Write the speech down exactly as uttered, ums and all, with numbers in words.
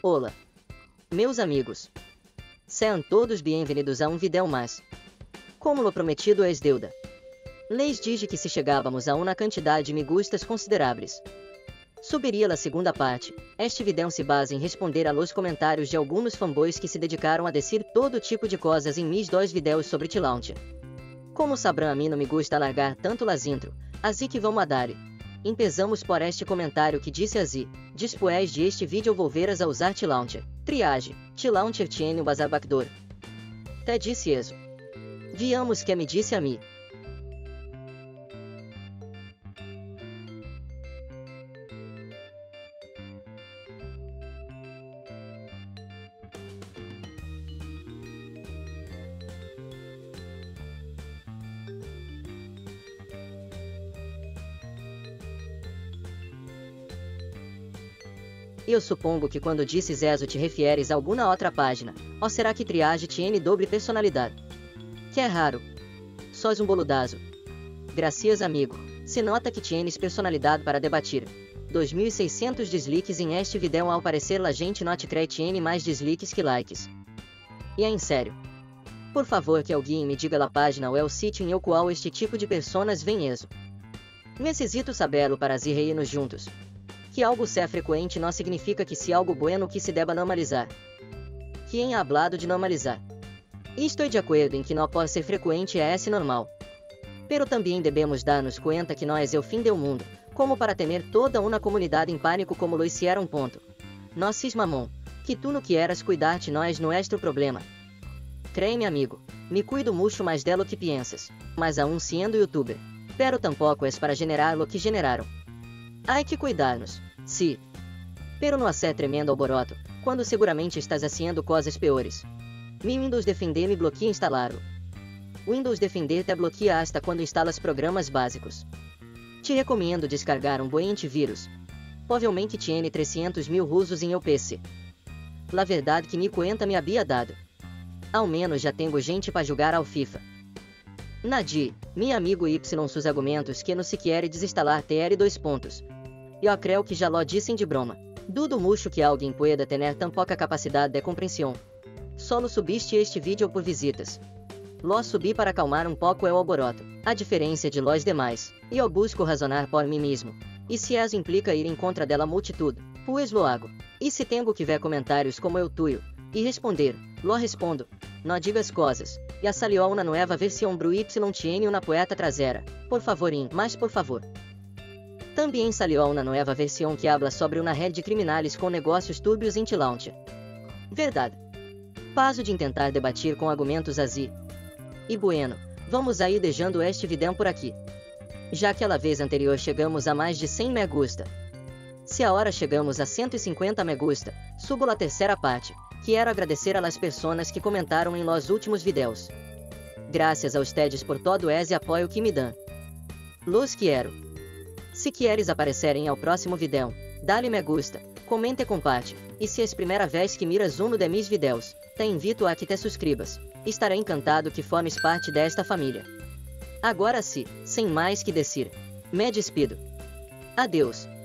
Olá, meus amigos. Sejam todos bem-vindos a um vídeo mais. Como lo prometido é deuda. Leis diz que se chegávamos a uma quantidade de me gustas consideráveis, subiria a segunda parte. Este vídeo se baseia em responder a los comentários de alguns fanboys que se dedicaram a decir todo tipo de coisas em mis dois vídeos sobre TLauncher. Como sabrão, a mim não me gusta alargar tanto las intro, assim que vamos a dar. Empezamos por este comentário que disse assim: depois de este vídeo volveras a usar TLauncher, Triage, TLauncher tiene o bazarbackdoor. Te disse eso. Viamos que me disse a mim. Eu supongo que quando disses eso te refieres a alguma outra página, ou será que Triage tiene dobre personalidade? Que é raro. Sós um boludazo. Gracias amigo, se nota que tienes personalidade para debatir. dois mil e seiscentos dislikes em este vídeo, ao parecer la gente não te crê, tiene mais dislikes que likes. E é em sério. Por favor que alguém me diga la página ou é o sítio em qual este tipo de personas vem eso. Necessito saberlo para se reirmos juntos. Que algo ser frequente não significa que se algo bueno que se deba normalizar. Quem ha hablado de normalizar? Estou de acordo em que não pode ser frequente é esse normal. Pero também devemos dar-nos conta que nós é o fim do mundo, como para temer toda uma comunidade em pânico como lo hicieron ponto. Nós cismamon, que tu não quieras cuidar-te nós não é nuestro problema. Creme amigo, me cuido muito mais delo que piensas, mas aún sendo youtuber. Pero tampouco é para generar lo que generaram. Ai que cuidar-nos. Si. Pero no hacer tremendo alboroto, quando seguramente estás haciendo coisas peores. Mi Windows Defender me bloqueia instalar-lo. Windows Defender te bloqueia hasta quando instalas programas básicos. Te recomendo descargar um buen antivírus. Provavelmente tiene trescientos mil usos em meu P C. La verdade que ni cuenta me había dado. Ao menos já tenho gente para jogar ao FIFA. Nadi, meu amigo Y, seus argumentos que não se quer desinstalar T R dois pontos. Eu creio que já lo dissem de broma. Dudo mucho que alguém pueda tener tão pouca capacidade de compreensão. Solo subiste este vídeo por visitas. Lo subi para calmar um pouco o alboroto, a diferença de los demais. E eu busco razonar por mim mesmo. E se eso implica ir em contra dela multitude, pues lo hago. E se tengo que ver comentários como eu tuyo, e responder, lo respondo. Não digas coisas. E salió una nueva versión bru y tiene una poeta trasera. Por favor, in, mas por favor. Também salió una nueva versión que habla sobre uma rede de criminales com negócios turbios em TLauncher. Verdade. Paso de tentar debater com argumentos así. E bueno, vamos aí deixando este vídeo por aqui. Já que a vez anterior chegamos a mais de cem me gusta. Se agora chegamos a cento e cinquenta me gusta, subo a terceira parte. Quero agradecer a las personas que comentaram em los últimos videos. Graças a ustedes por todo ese apoio que me dão. Los quiero. Se quieres aparecerem ao próximo vídeo, dale me gusta, comenta e comparte. E se es primeira vez que miras um de mis videos, te invito a que te suscribas. Estaré encantado que formes parte desta família. Agora sim, sem mais que decir, me despido. Adeus.